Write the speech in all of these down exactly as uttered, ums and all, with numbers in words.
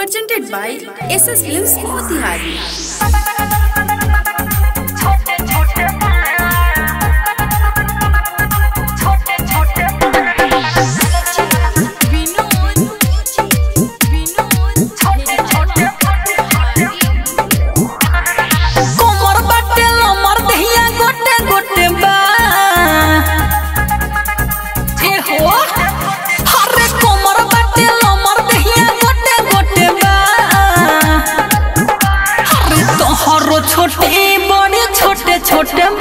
presented by S S Films Motihari। छोटे बड़े छोटे छोटे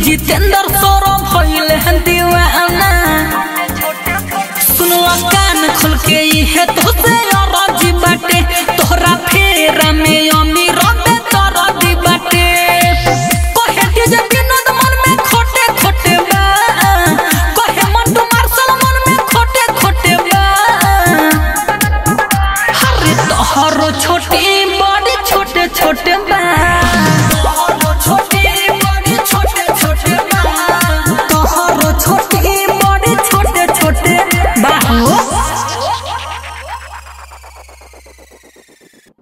जितेंद्र सौरभ भइल हन दीवाना, सुनवा कान खोल के इहे तुझसे और राजी बाटे, तोहरा फेरा में अमीर बेटा राजी बाटे। कहे तुझे बिनोद मन में खोटे खोटे बा, कहे मन तुम्हार सलमान में खोटे खोटे बा। हर तोहरो छोटे बड़ी छोटे छोटे बा।